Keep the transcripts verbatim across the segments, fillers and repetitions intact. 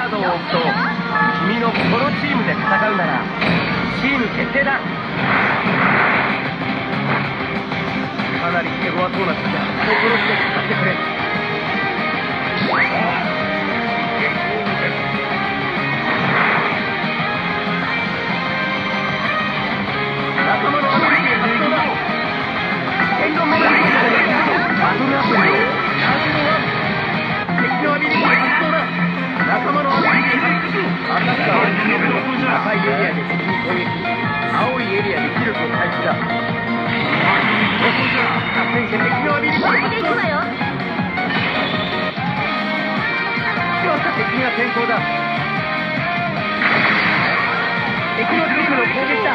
カードを押すと君のこのチームで戦うならチーム決定だ。かなり手強そうな敵だ。心して使ってくれ。仲間のアプリで発動だ。天丼モードに移行。バトルアプリを敵のアビリティ発動だ。仲間のアタッカーは赤いエリアで敵に攻撃、青いエリアで気力を回復だ。合戦して敵のアビリティを発動。強化敵が先行だ。敵のチームの攻撃だ。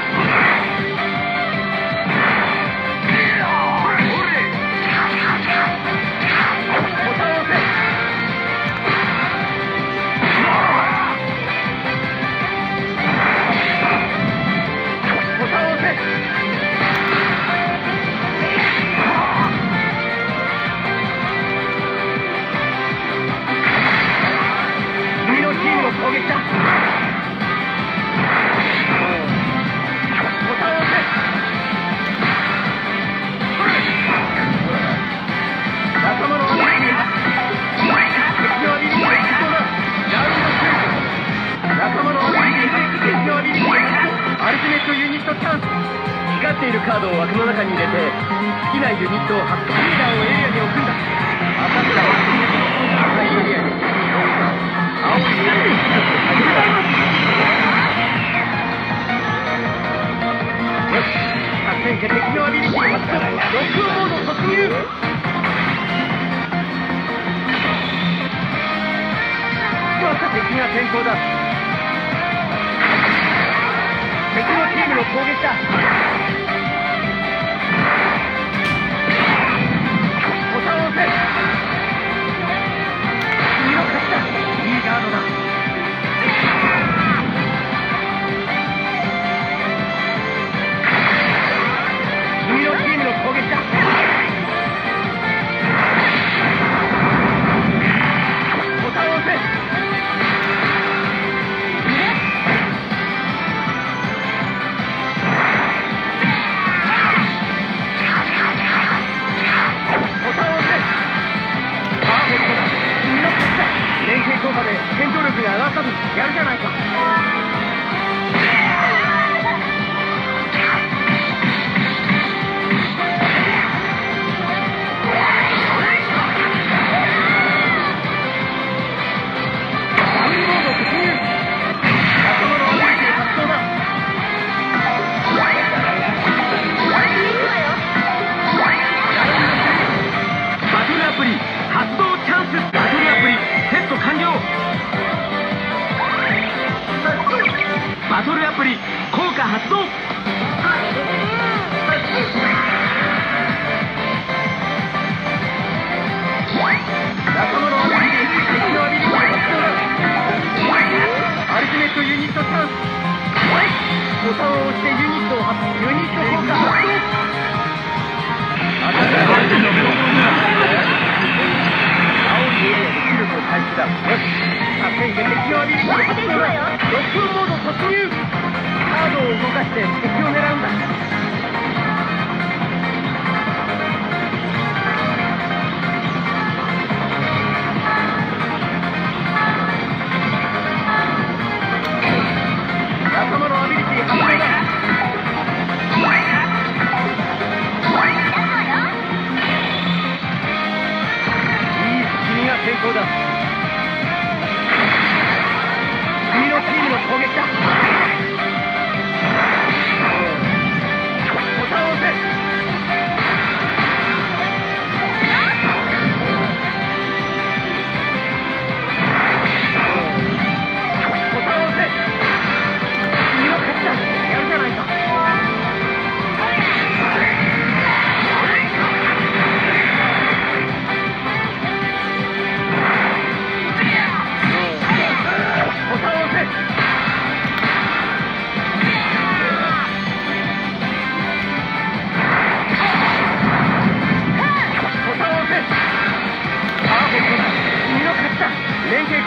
ボタンを押せ。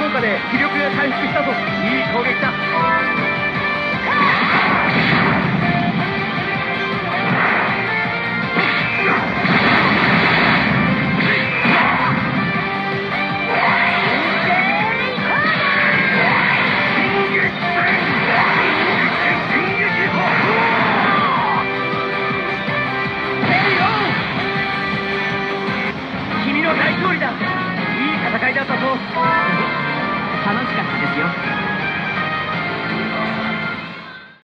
効果で気力が回復したぞ。いい攻撃だ。楽しかったですよ。